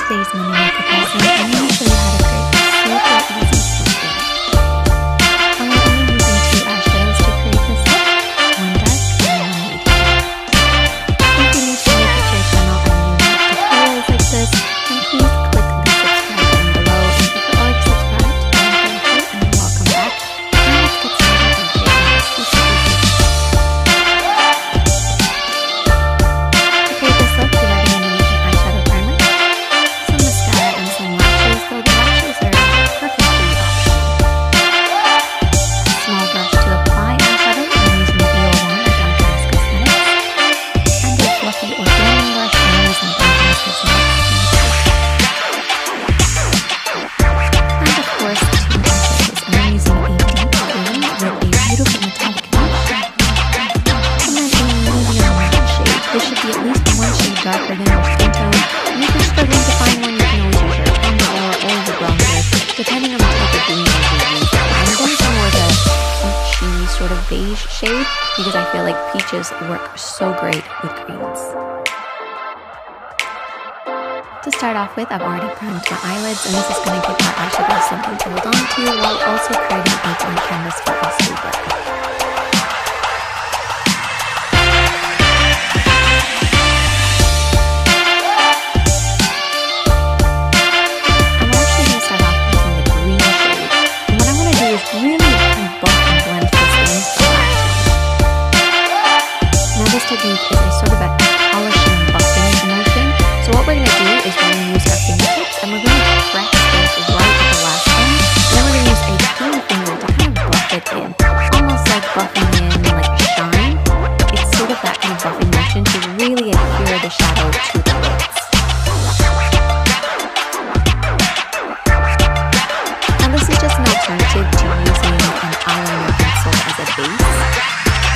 today's money maker person, I'm going to show you how to create this super easy spread. I'm only using two eyeshadows to create this look, one dark and one light. If you need to make it your channel and you like the colors like this, then please click the subscribe button below. And if you're already subscribed, then thank you and welcome back. And let's get started with creating this super easy look. To create this look, you're going to need an eyeshadow primer, darker than your skin tone, and if you're struggling to find one, you can always use your primer or the bronzer, depending on the type of green you're using. I'm going for more of a peachy sort of beige shade because I feel like peaches work so great with greens. To start off with, I've already primed my eyelids, and this is going to give my eyeshadow something to hold on to while also creating it on canvas for us to work. Technique is a sort of a polishing buffing motion. So what we're going to do is we're going to use our fingertips and we're going to press this right at the last one. Then we're going to use a thin finger to kind of buff it in, almost like buffing in like a shine. It's sort of that kind of buffing motion to really adhere the shadow to the lids. Now this is just an alternative to using an eyeliner pencil as a base.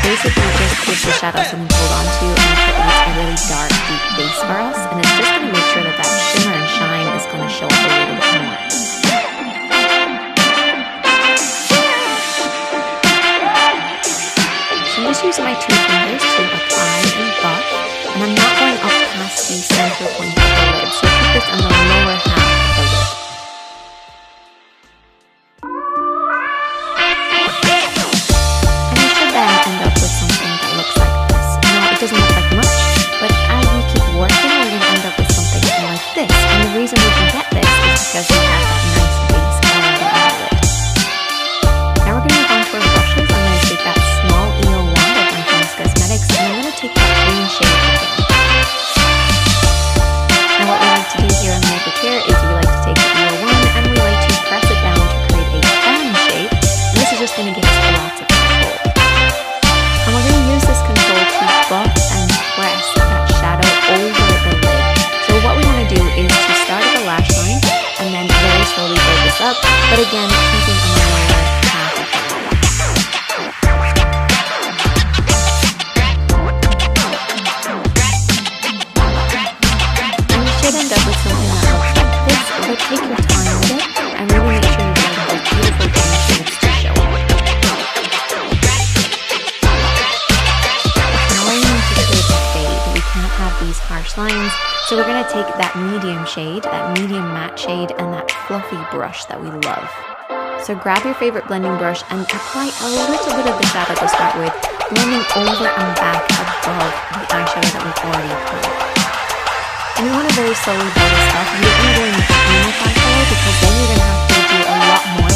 Basically, just gives the shadow something to hold on to and it creates a really dark, deep base for us, and it's just going to make sure that that shimmer and shine is going to show up a little bit more. So I'm just using my two fingers to apply and buff, and I'm not going up past the center point of the lid, so keep this on the lower half of the lid. Because we have that nice base color in our lid. Now we're going to move on to our brushes. I'm going to take that small EO wand of my Famous Cosmetics, and I'm going to take that green shade again. Now what we like to do here on the makeup chair is we like to take the EO wand and we like to press it down to create a fan shape. And this is just going to give us lots of control. And we're going to use this control to buff and press that shadow over the lid. So what we want to do is to start at the lash line, and then very slowly build this up, but again, keeping on the lower half of the lid. And you should end up with something that looks like this, but take your time with it, and really make sure you get those beautiful green shades to show up. Now we're going to create a fade. We can't have these harsh lines, so we're going to take that medium matte shade, and that fluffy brush that we love. So grab your favorite blending brush and apply a little bit of the shadow to start with, blending over and back above the eyeshadow that we've already applied. And you want to very slowly build this up. You're going to go in with that color because then you're going to have to do a lot more